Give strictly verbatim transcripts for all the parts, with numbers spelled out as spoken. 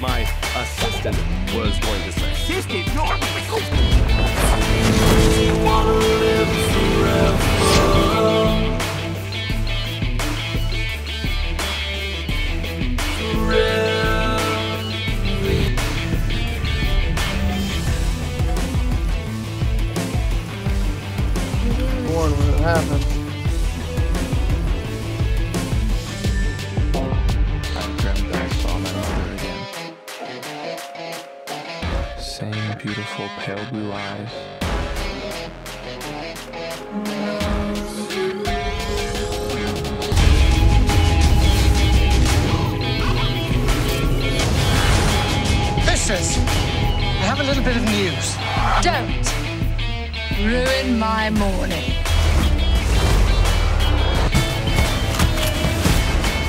what my assistant was going to say. Assistant? No! You wanna live forever. Forever. Born when it happened. Same beautiful pale blue eyes. Vicious! I have a little bit of news. Don't ruin my morning.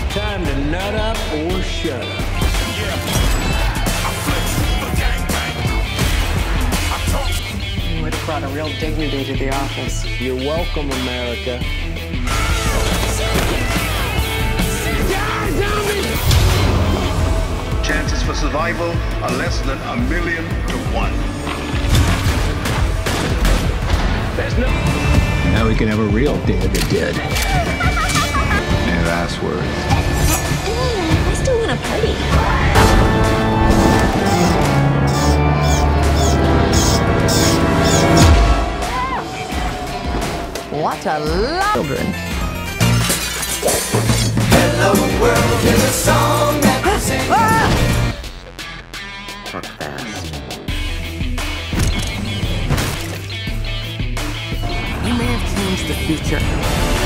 It's time to nut up or shut up. Brought a real dignity to the office. You're welcome, America. Chances for survival are less than a million to one. There's no... Now we can have a real Day of the Dead. No last words. I still want a party. What a lot of children. Hello world is a song that we sing. Ah! Not fast. You may have changed the future.